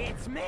It's me!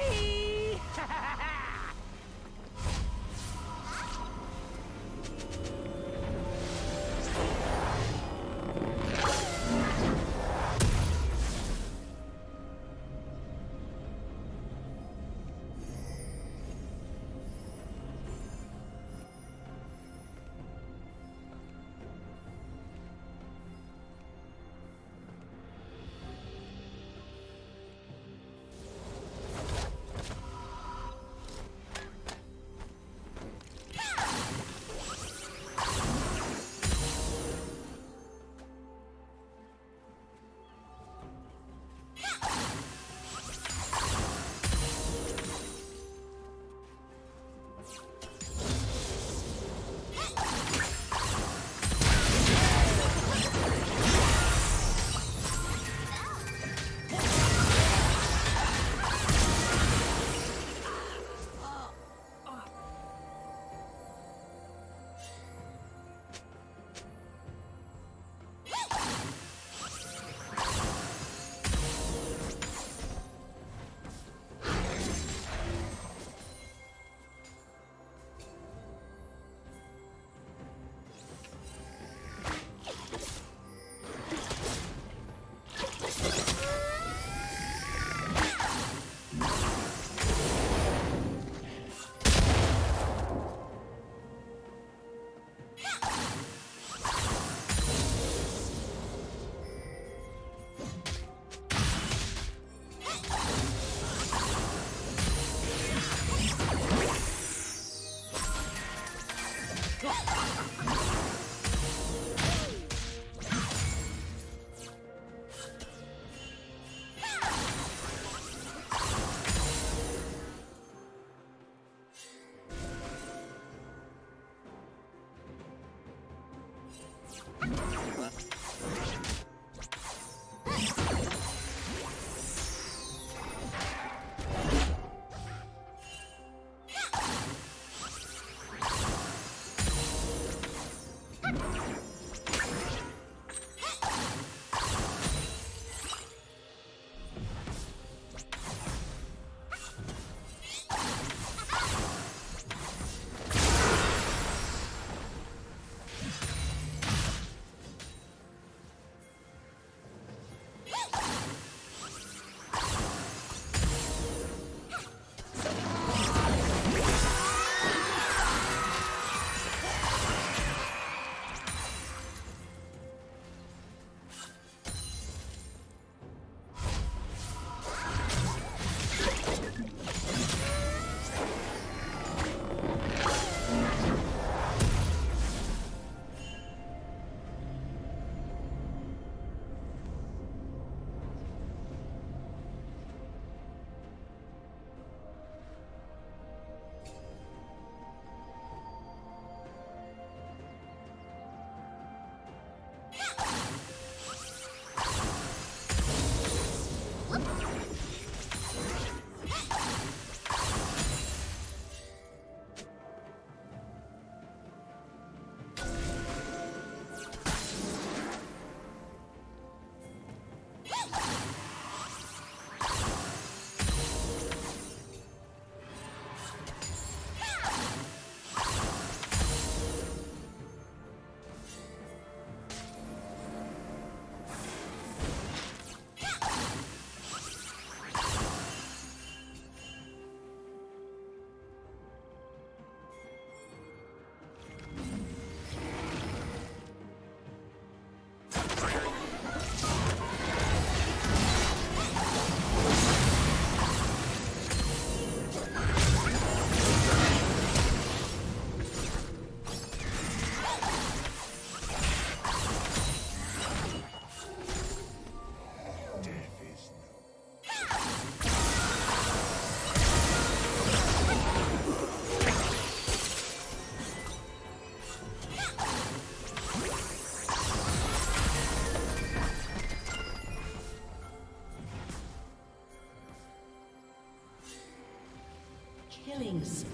Killing spree.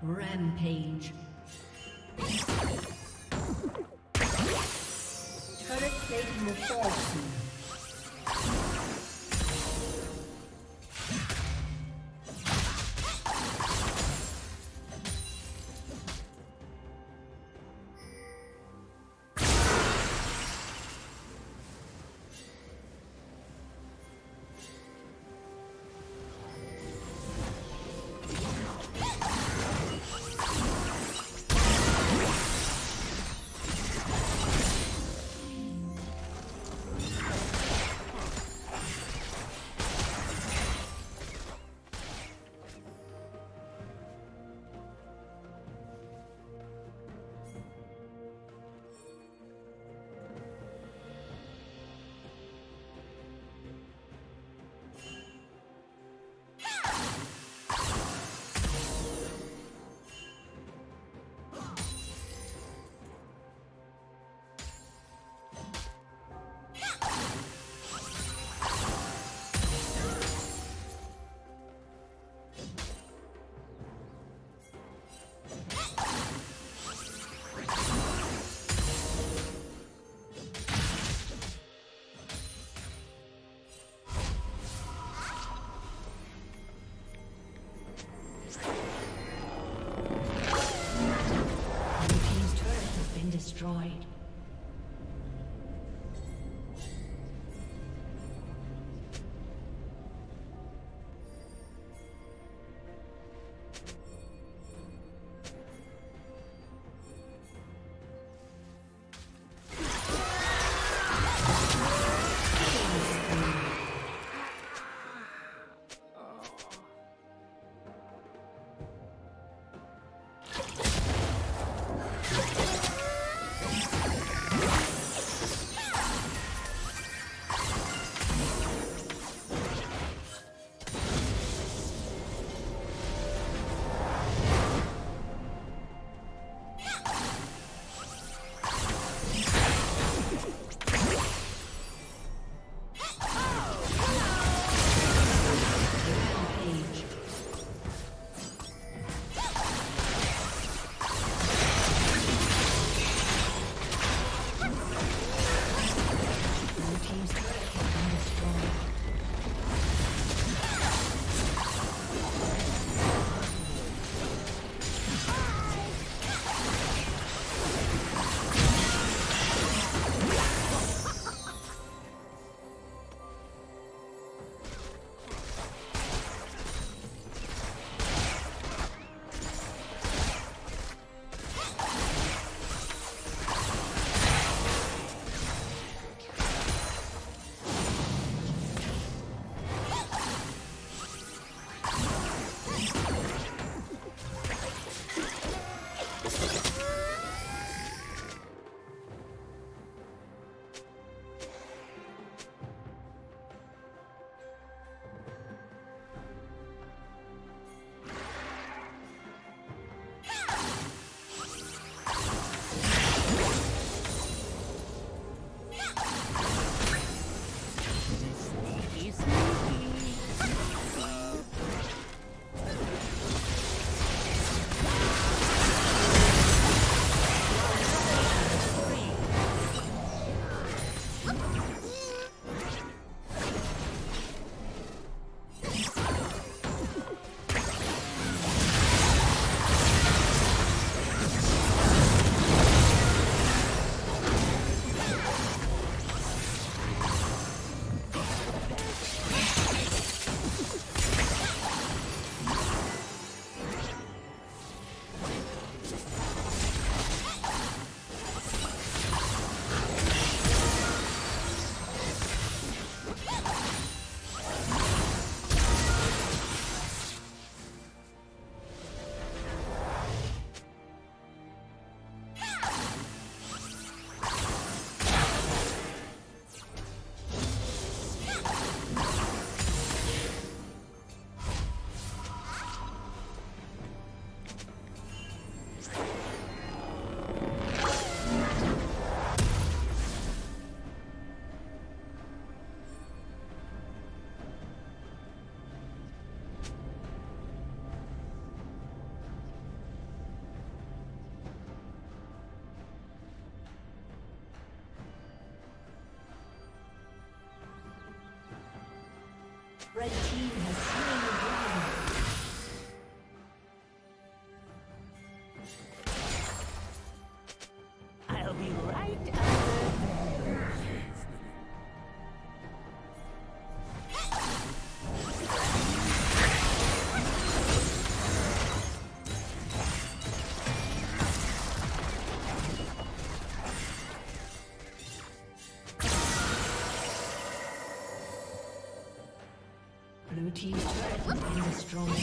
Rampage. Turret plating will fall soon. Destroyed. Red team has slain the dragon. I'll be right after this. Blue team's turret has been destroyed.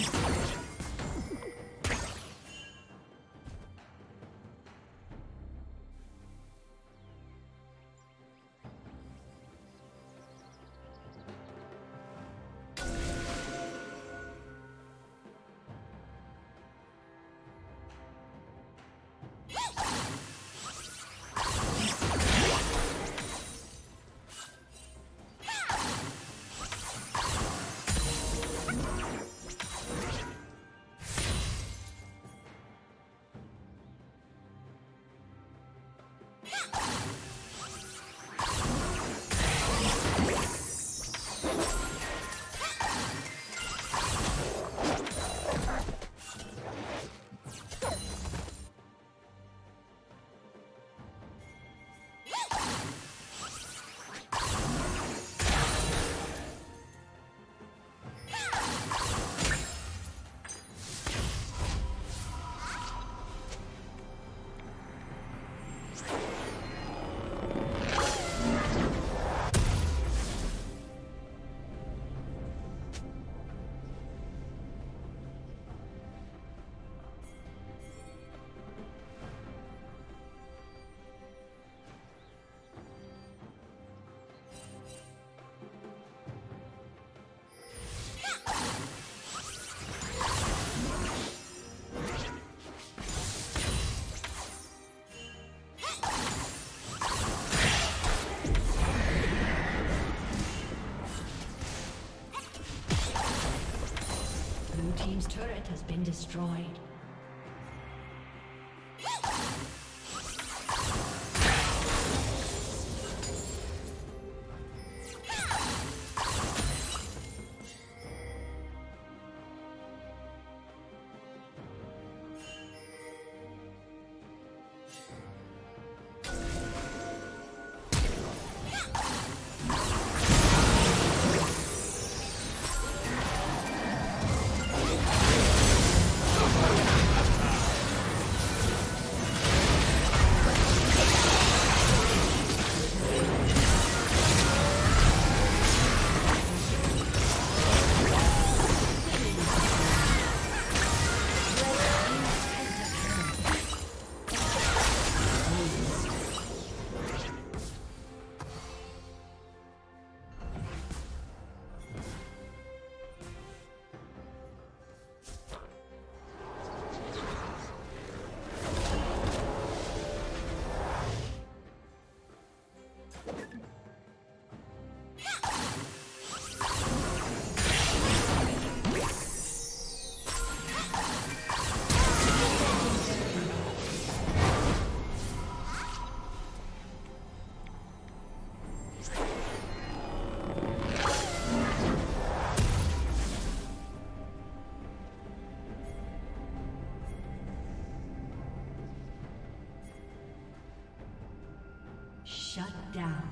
Team's turret has been destroyed. Shut down.